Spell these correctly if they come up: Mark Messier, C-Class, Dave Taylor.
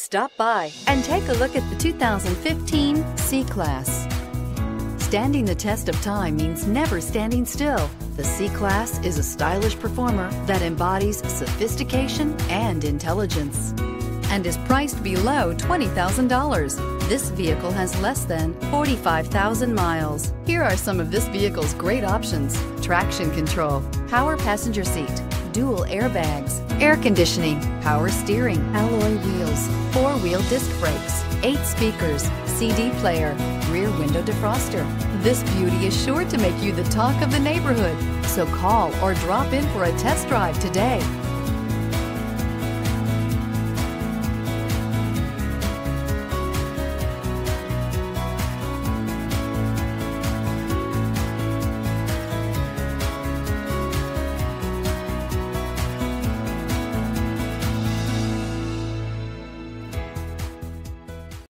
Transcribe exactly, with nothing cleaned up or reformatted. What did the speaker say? Stop by and take a look at the two thousand fifteen C-Class. Standing the test of time means never standing still. The C-Class is a stylish performer that embodies sophistication and intelligence and is priced below twenty thousand dollars. This vehicle has less than forty-five thousand miles. Here are some of this vehicle's great options: traction control, power passenger seat, dual airbags, air conditioning, power steering, alloy wheels, four-wheel disc brakes, eight speakers, C D player, rear window defroster. This beauty is sure to make you the talk of the neighborhood. So call or drop in for a test drive today.